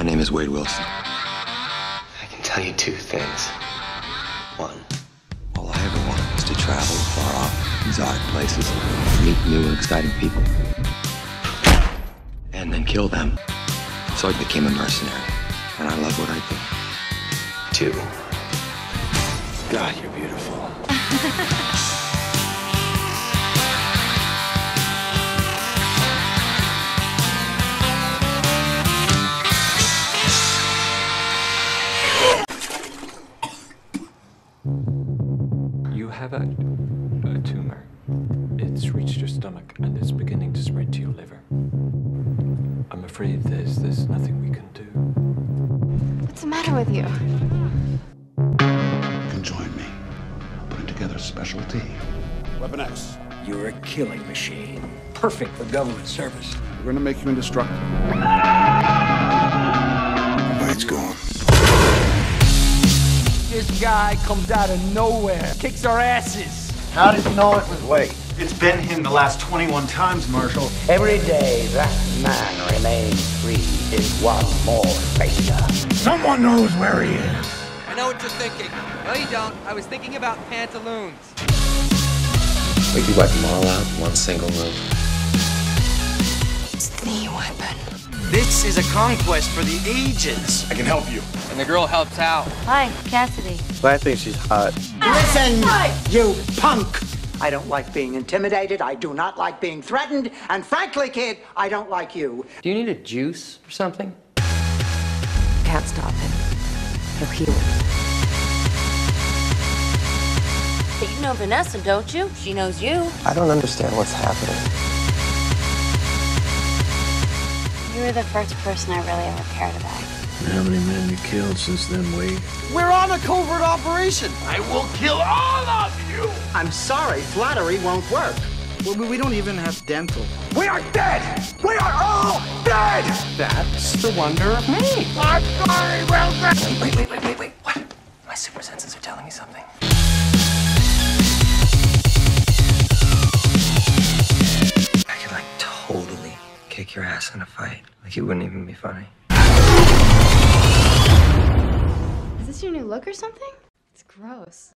My name is Wade Wilson. I can tell you two things. One, all I ever wanted was to travel far off, exotic places, meet new and exciting people, and then kill them. So I became a mercenary, and I love what I do. Two, God, you're beautiful. You have a tumor. It's reached your stomach and it's beginning to spread to your liver. I'm afraid there's nothing we can do. What's the matter with you? You can join me. I'm putting together a special team. Weapon X. You're a killing machine. Perfect for government service. We're gonna make you indestructible. Wade's gone. This guy comes out of nowhere, kicks our asses. How did you know it was Wade? It's been him the last 21 times, Marshall. Every day that man remains free is one more failure. Someone knows where he is. I know what you're thinking. No, you don't. I was thinking about pantaloons. We could wipe them all out in one single move. It's the weapon. This is a conquest for the ages. I can help you. And the girl helps out. Hi, Cassidy. Well, I think she's hot. Listen, you punk! I don't like being intimidated. I do not like being threatened. And frankly, kid, I don't like you. Do you need a juice or something? Can't stop him. He'll heal it. But you know Vanessa, don't you? She knows you. I don't understand what's happening. You were the first person I really ever cared about. How many men you killed since then, Wade? We're on a covert operation! I will kill all of you! I'm sorry, flattery won't work. Well, we don't even have dental. We are dead! We are all dead! That's the wonder of me! I'm sorry, Wilson! Wait, what? My super senses are telling me something. I can, like, totally kick your ass in a fight. Like, it wouldn't even be funny. Is this your new look or something? It's gross.